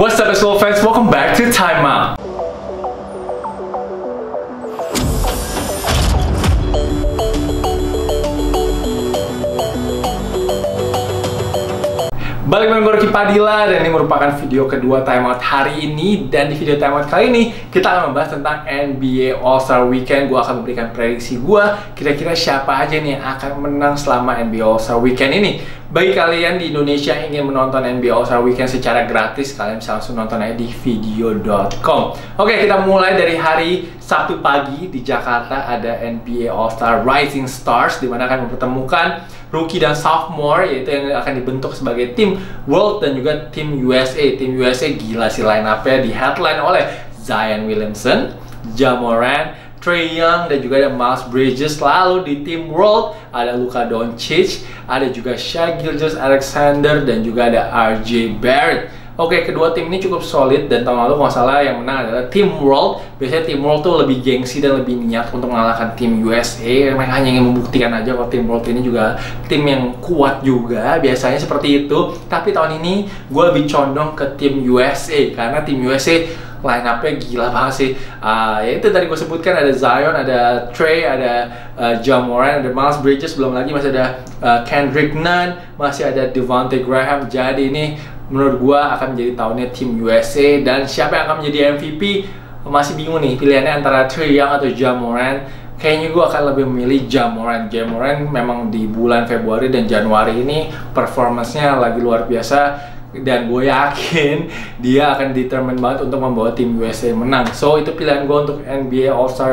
What's up, baseball fans? Welcome back to Time Out. Balik dengan Rocky Padila, dan ini merupakan video kedua Time Out hari ini. Dan di video Time Out kali ini kita akan membahas tentang NBA All-Star Weekend. Gue akan memberikan prediksi gue kira-kira siapa aja nih yang akan menang selama NBA All-Star Weekend ini. Bagi kalian di Indonesia yang ingin menonton NBA All-Star Weekend secara gratis, kalian bisa langsung nonton aja di video.com. Oke, kita mulai dari hari Sabtu pagi. Di Jakarta ada NBA All-Star Rising Stars, di mana akan mempertemukan rookie dan sophomore, yaitu yang akan dibentuk sebagai tim World dan juga tim USA. Tim USA gila sih line up-nya, di headline oleh Zion Williamson, Ja Morant, Trae Young, dan juga ada Miles Bridges. Lalu di tim World ada Luka Doncic, ada juga Shai Gilgeous-Alexander, dan juga ada RJ Barrett. Oke, kedua tim ini cukup solid, dan tahun lalu kalau salah yang menang adalah tim World. Biasanya tim World tuh lebih gengsi dan lebih niat untuk mengalahkan tim USA. Mereka hanya ingin membuktikan aja kalau tim World ini juga tim yang kuat juga. Biasanya seperti itu. Tapi tahun ini gue lebih condong ke tim USA, karena tim USA line up-nya gila banget sih. Ya itu tadi gue sebutkan, ada Zion, ada Trae, ada Ja Morant, ada Miles Bridges, belum lagi masih ada Kendrick Nunn, masih ada Devante Graham. Jadi ini menurut gue akan menjadi tahunnya tim USA. Dan siapa yang akan menjadi MVP? Masih bingung nih pilihannya antara Trae Young atau Ja Morant. Kayaknya gue akan lebih memilih Ja Morant. Ja Morant memang di bulan Februari dan Januari ini performance-nya lagi luar biasa, dan gue yakin dia akan determined banget untuk membawa tim USA menang. So itu pilihan gue untuk NBA All-Star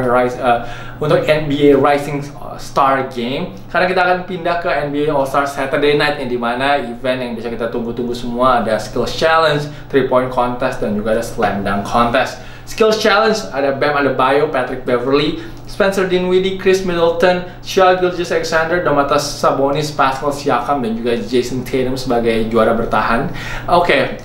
Rising Star Game. Karena kita akan pindah ke NBA All-Star Saturday Night, yang dimana event yang bisa kita tunggu-tunggu semua. Ada Skills Challenge, 3-point Contest, dan juga ada Slam Dunk Contest. Skills Challenge ada Bam Adebayo, Patrick Beverley, Spencer Dinwiddie, Khris Middleton, Shai Gilgeous-Alexander, Domantas Sabonis, Pascal Siakam, dan juga Jayson Tatum sebagai juara bertahan. Oke,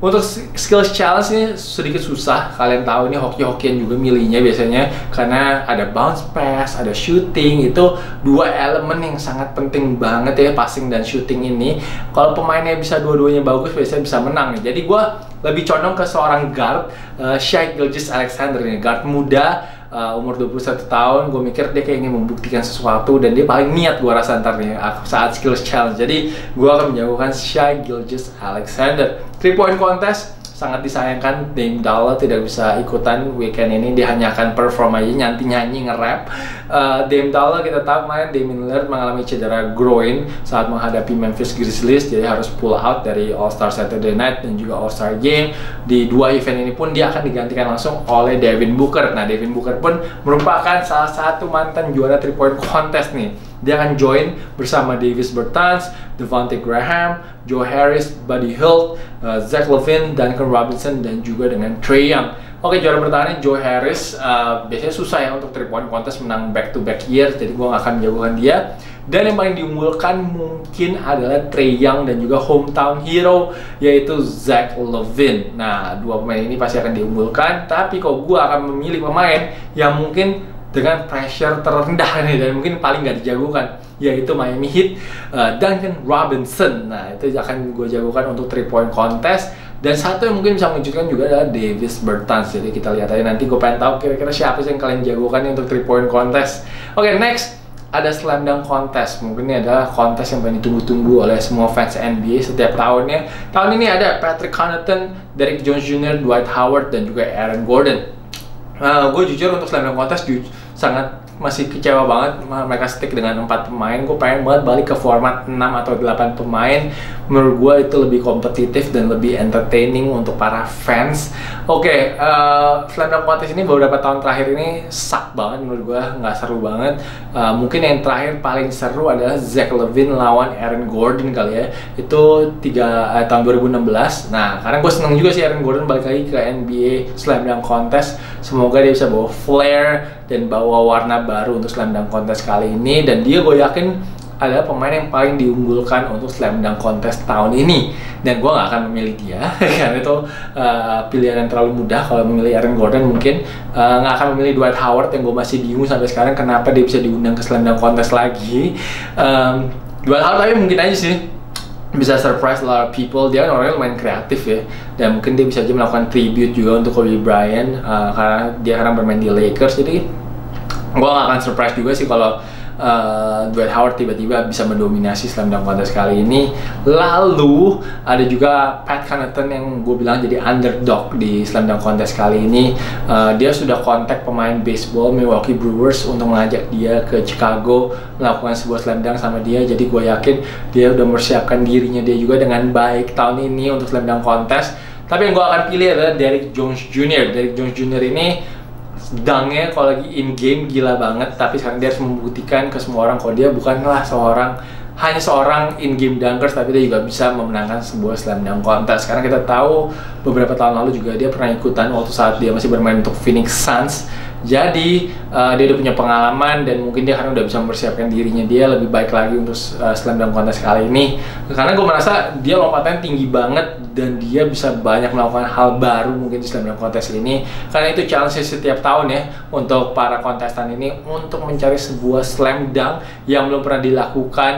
untuk Skills Challenge ini sedikit susah. Kalian tahu ini hoki-hokian juga milihnya biasanya, karena ada bounce pass, ada shooting. Itu dua elemen yang sangat penting banget ya, passing dan shooting ini. Kalau pemainnya bisa dua-duanya bagus, biasanya bisa menang. Jadi gua lebih condong ke seorang guard, Shai Gilgeous-Alexander ini, guard muda, umur 21 tahun. Gue mikir dia kayak ingin membuktikan sesuatu, dan dia paling niat gue rasa ntar nih saat Skills Challenge. Jadi gue akan menjagokan Shai Gilgeous-Alexander. 3-point contest, sangat disayangkan Dame Dalla tidak bisa ikutan weekend ini. Dia hanya akan perform aja, nyanyi-nyanyi, nge-rap. Dame Dalla kita tahu kemarin Damian Lillard mengalami cedera groin saat menghadapi Memphis Grizzlies, jadi harus pull out dari All-Star Saturday Night dan juga All-Star Game. Di dua event ini pun dia akan digantikan langsung oleh Devin Booker. Nah, Devin Booker pun merupakan salah satu mantan juara 3-point contest nih. Dia akan join bersama Davis Bertans, Devante Graham, Joe Harris, Buddy Hield, Zach LaVine, Duncan Robinson, dan juga dengan Trae Young. Oke, juara bertahannya Joe Harris. Biasanya susah ya untuk 3-point contest menang back-to-back year, jadi gue gak akan menjagokan dia. Dan yang paling diunggulkan mungkin adalah Trae Young dan juga hometown hero, yaitu Zach LaVine. Nah, dua pemain ini pasti akan diunggulkan, tapi kalau gue akan memilih pemain yang mungkin dengan pressure terendah nih, dan mungkin paling gak dijagokan, yaitu Miami Heat, Duncan Robinson. Nah, itu akan gue jagokan untuk 3-point contest. Dan satu yang mungkin bisa mengejutkan juga adalah Davis Bertans. Jadi kita lihat aja nanti, gue pengen tahu kira-kira siapa sih yang kalian jagokan untuk 3-point contest. Oke, next ada Slam Dunk Contest. Mungkin ini adalah kontes yang paling ditunggu-tunggu oleh semua fans NBA setiap tahunnya. Tahun ini ada Patrick Connaughton, Derrick Jones Jr, Dwight Howard, dan juga Aaron Gordon. Gue jujur untuk Slam Dunk Contest sangat masih kecewa banget mereka stick dengan 4 pemain. Gue pengen banget balik ke format 6 atau 8 pemain. Menurut gue itu lebih kompetitif dan lebih entertaining untuk para fans. Oke, Slam Dunk Contest ini beberapa tahun terakhir ini sak banget menurut gue, nggak seru banget. Mungkin yang terakhir paling seru adalah Zach LaVine lawan Aaron Gordon kali ya. Itu tahun 2016. Nah, karena gue seneng juga sih Aaron Gordon balik lagi ke NBA Slam Dunk Contest. Semoga dia bisa bawa flair dan bawa warna baru untuk Slam Dunk Contest kali ini. Dan dia gue yakin adalah pemain yang paling diunggulkan untuk Slam Dunk Contest tahun ini. Dan gue gak akan memilih dia karena itu pilihan yang terlalu mudah. Kalau memilih Aaron Gordon mungkin gak akan memilih Dwight Howard, yang gue masih bingung sampai sekarang kenapa dia bisa diundang ke Slam Dunk Contest lagi. Dwight Howard tapi mungkin aja sih bisa surprise a lot of people. Dia kan orangnya lumayan kreatif ya, dan mungkin dia bisa aja melakukan tribute juga untuk Kobe Bryant karena dia sekarang bermain di Lakers. Jadi gue gak akan surprise juga sih kalau Dwight Howard tiba-tiba bisa mendominasi slam dunk contest kali ini. Lalu ada juga Pat Connaughton yang gue bilang jadi underdog di slam dunk contest kali ini. Dia sudah kontak pemain baseball Milwaukee Brewers untuk mengajak dia ke Chicago melakukan sebuah slam dunk sama dia. Jadi gue yakin dia udah mempersiapkan dirinya dia juga dengan baik tahun ini untuk slam dunk contest. Tapi yang gue akan pilih adalah Derrick Jones Jr. Derrick Jones Jr. ini dangnya kalau lagi in game gila banget, tapi sekarang dia harus membuktikan ke semua orang kalau dia bukanlah hanya seorang in game dunkers, tapi dia juga bisa memenangkan sebuah slam dunk contest. Karena kita tahu beberapa tahun lalu juga dia pernah ikutan waktu saat dia masih bermain untuk Phoenix Suns. Jadi dia udah punya pengalaman dan mungkin dia karena udah bisa mempersiapkan dirinya dia lebih baik lagi untuk slam dunk contest kali ini. Karena gue merasa dia lompatnya tinggi banget dan dia bisa banyak melakukan hal baru mungkin di slam dunk contest ini. Karena itu challenge setiap tahun ya untuk para kontestan ini untuk mencari sebuah slam dunk yang belum pernah dilakukan.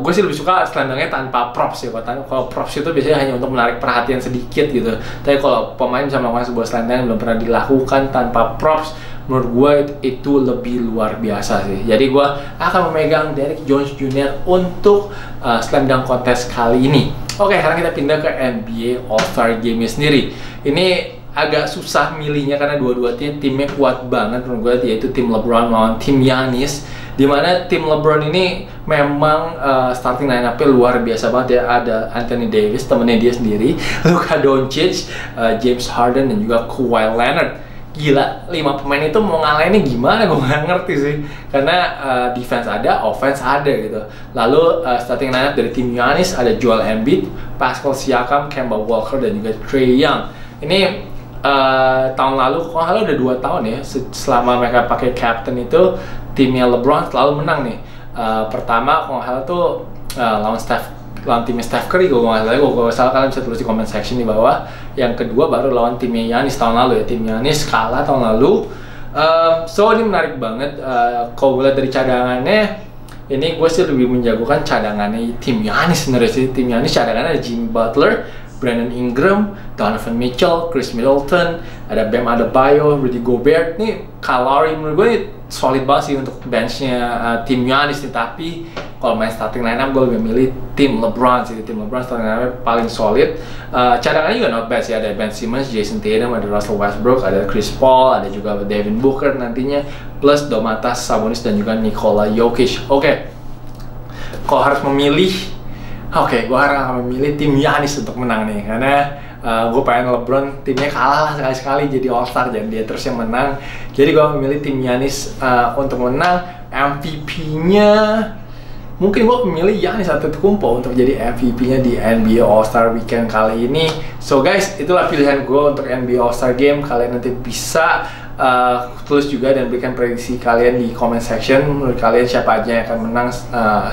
Gue sih lebih suka slam dunknya tanpa props ya, kalau props itu biasanya hanya untuk menarik perhatian sedikit gitu. Tapi kalau pemain bisa melakukan sebuah slam dunk yang belum pernah dilakukan tanpa props, menurut gue itu lebih luar biasa sih. Jadi gue akan memegang Derrick Jones Jr. untuk slam dunk contest kali ini. Oke, sekarang kita pindah ke NBA All-Star Game sendiri. Ini agak susah milihnya karena dua-dua timnya kuat banget menurut gue, yaitu tim LeBron lawan tim Giannis, dimana tim LeBron ini memang starting line-up-nya luar biasa banget ya. Ada Anthony Davis, temennya dia sendiri, Luka Doncic, James Harden, dan juga Kawhi Leonard. Gila, 5 pemain itu mau ngalahinnya gimana, gue gak ngerti sih. Karena defense ada, offense ada gitu. Lalu starting line-up dari tim Giannis ada Joel Embiid, Pascal Siakam, Kemba Walker, dan juga Trae Young. Ini tahun lalu, kalau udah 2 tahun ya, selama mereka pakai captain itu, timnya LeBron selalu menang nih. Pertama, kalau hal itu lawan timnya Steph Curry, kalau salah kalian bisa tulis di comment section di bawah. Yang kedua baru lawan timnya Giannis tahun lalu ya, tim Giannis kalah tahun lalu. So ini menarik banget. Kalau boleh dari cadangannya, ini gue sih lebih menjagokan cadangannya tim Giannis sebenarnya sih. Tim Giannis cadangannya ada Jimmy Butler, Brandon Ingram, Donovan Mitchell, Khris Middleton, ada Bam Adebayo, Rudy Gobert. Nih Kalori menurut gue solid banget sih untuk benchnya tim Giannis nih. Tapi kalau main starting lineup gue lebih milih tim LeBron sih. Tim LeBron starting lineup paling solid. Cadangannya juga not bad sih. Ada Ben Simmons, Jason Tatum, ada Russell Westbrook, ada Chris Paul, ada juga Devin Booker nantinya, plus Domantas Sabonis dan juga Nikola Jokic. Oke, kalau harus memilih, gue akan memilih tim Giannis untuk menang nih, karena gue pengen LeBron timnya kalah lah sekali-sekali, jadi All-Star dan dia terus yang menang. Jadi gue memilih tim Giannis untuk menang. MVP-nya mungkin gue memilih Giannis Antetokounmpo untuk jadi MVP-nya di NBA All-Star Weekend kali ini. So guys, itulah pilihan gue untuk NBA All-Star Game. Kalian nanti bisa tulis juga dan berikan prediksi kalian di comment section. Menurut kalian siapa aja yang akan menang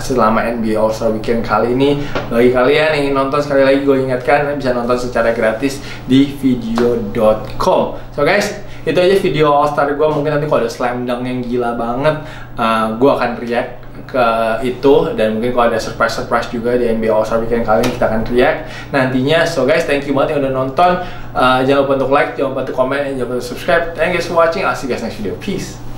selama NBA All-Star Weekend kali ini. Bagi kalian yang ingin nonton, sekali lagi gue ingatkan, bisa nonton secara gratis di video.com. So guys, itu aja video All-Star gue. Mungkin nanti kalau ada slam dunk yang gila banget, gue akan react ke itu. Dan mungkin kalau ada surprise-surprise juga di NBA All-Star Weekend kali ini, kita akan react nantinya. So guys, thank you banget yang udah nonton. Jangan lupa untuk like, jangan lupa untuk komen, jangan lupa untuk subscribe. Thank you guys for watching. I'll see you guys next video. Peace.